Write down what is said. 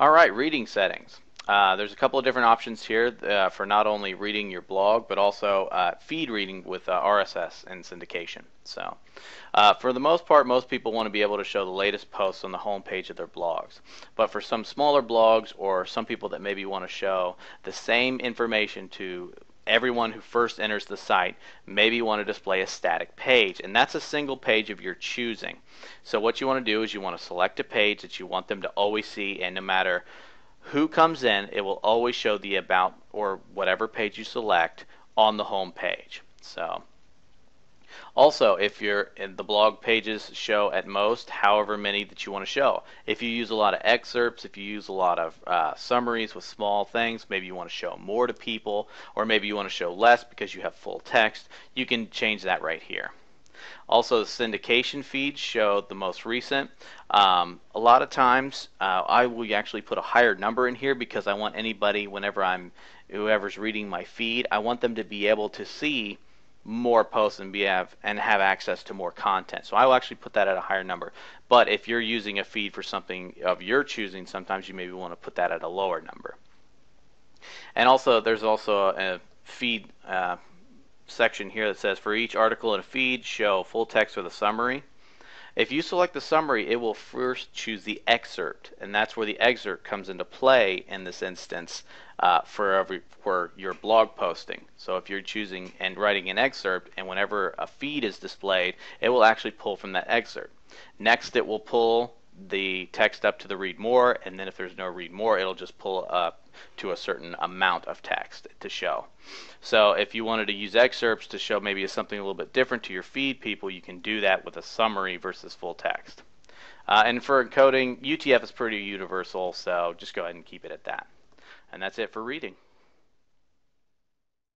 All right, reading settings. There's a couple of different options here for not only reading your blog, but also feed reading with RSS and syndication. So for the most part, most people want to be able to show the latest posts on the home page of their blogs. But for some smaller blogs or some people that maybe want to show the same information to everyone who first enters the site, maybe you want to display a static page, and that's a single page of your choosing. So what you want to do is you want to select a page that you want them to always see, and no matter who comes in, it will always show the about or whatever page you select on the home page. So also, if you're in the blog pages, show at most however many that you want to show. If you use a lot of excerpts, if you use a lot of summaries with small things, maybe you want to show more to people, or maybe you want to show less because you have full text, you can change that right here. Also, the syndication feeds show the most recent. A lot of times I will actually put a higher number in here because I want anybody, whoever's reading my feed, I want them to be able to see more posts and have access to more content. So I will actually put that at a higher number. But if you're using a feed for something of your choosing, sometimes you maybe want to put that at a lower number. And also, there's also a feed section here that says for each article in a feed, show full text with a summary. If you select the summary, it will first choose the excerpt, and that's where the excerpt comes into play in this instance for your blog posting. So if you're choosing and writing an excerpt, and whenever a feed is displayed, it will actually pull from that excerpt. Next, it will pull the text up to the read more, and then if there's no read more, it'll just pull up to a certain amount of text to show. So if you wanted to use excerpts to show maybe something a little bit different to your feed people, you can do that with a summary versus full text. And for encoding, UTF is pretty universal, so just go ahead and keep it at that. And that's it for reading.